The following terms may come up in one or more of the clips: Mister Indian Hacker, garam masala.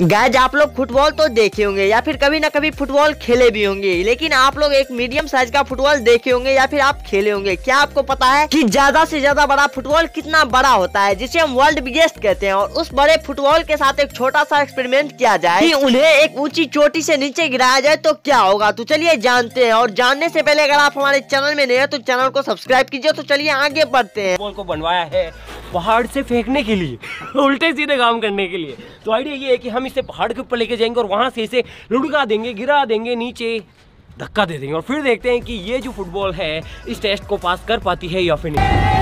Guys आप लोग football तो देखे होंगे या फिर कभी ना कभी फुटबॉल खेले भी होंगे, लेकिन आप लोग एक मीडियम साइज का फुटबॉल देखे होंगे या फिर आप खेले होंगे। क्या आपको पता है कि ज्यादा से ज्यादा बड़ा फुटबॉल कितना बड़ा होता है, जिसे हम वर्ल्ड बिगेस्ट कहते हैं। और उस बड़े फुटबॉल के साथ एक छोटा सा एक्सपेरिमेंट किया जाए कि उन्हें एक ऊंची चोटी से नीचे गिराया जाए तो क्या होगा, तो चलिए जानते हैं। और जानने से पहले अगर आप हमारे चैनल में नए हैं तो चैनल को सब्सक्राइब कीजिए। तो चलिए आगे बढ़ते हैं। बॉल को बनवाया है पहाड़ से फेंकने के लिए, उल्टे सीधे काम करने के लिए। तो आइडिया ये है कि हम इसे पहाड़ के ऊपर लेके जाएंगे और वहाँ से इसे लुढ़का देंगे, गिरा देंगे, नीचे धक्का दे देंगे और फिर देखते हैं कि ये जो फुटबॉल है इस टेस्ट को पास कर पाती है या फिर नहीं।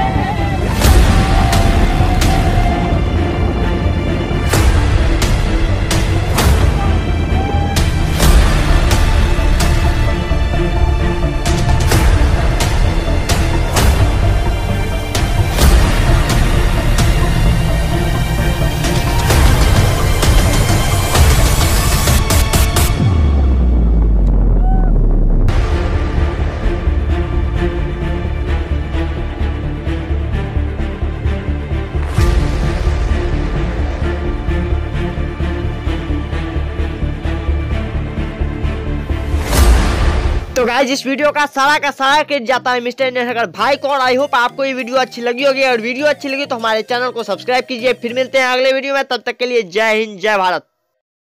तो गाइज इस वीडियो का सारा क्रेडिट जाता है मिस्टर इंडियन हैकर भाई को। और आई होप आपको ये वीडियो अच्छी लगी होगी, और वीडियो अच्छी लगी तो हमारे चैनल को सब्सक्राइब कीजिए। फिर मिलते हैं अगले वीडियो में, तब तक के लिए जय हिंद जय भारत।